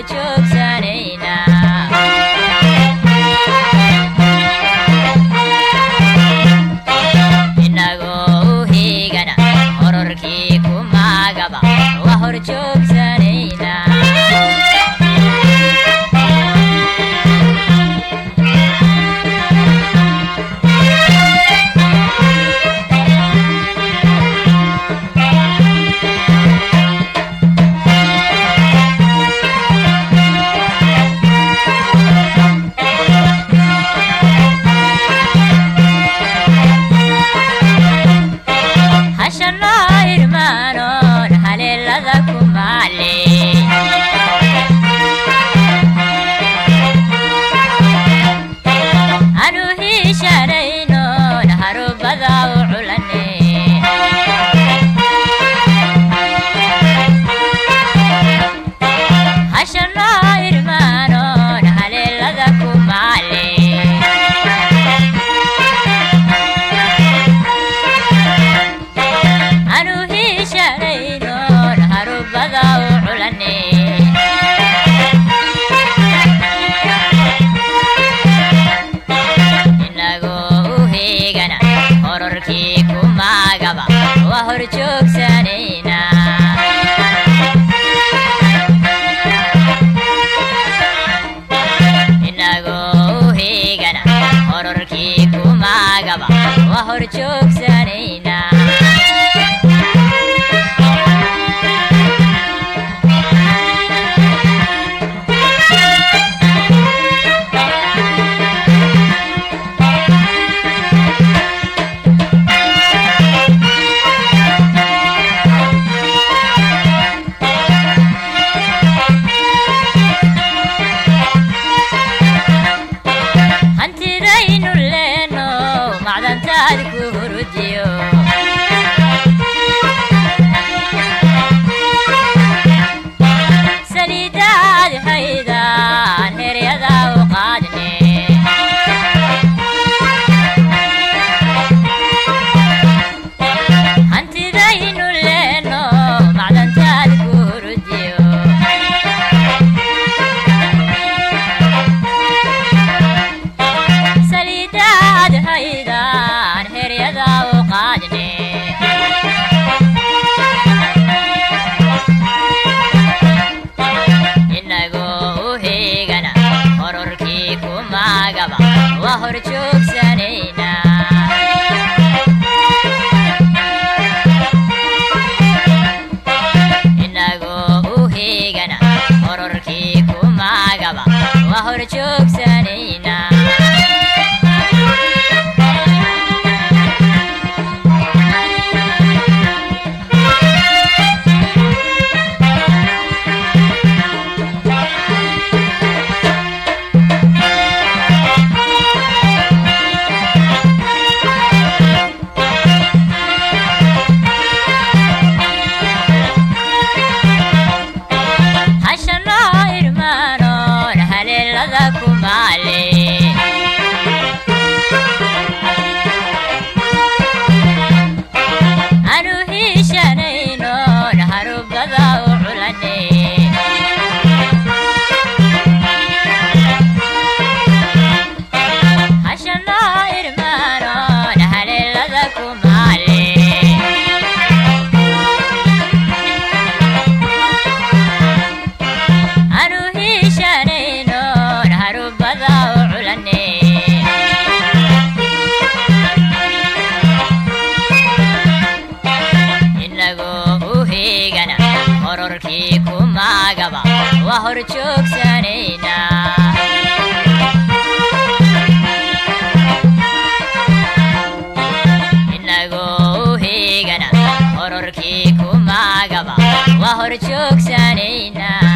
Horchuk sanina.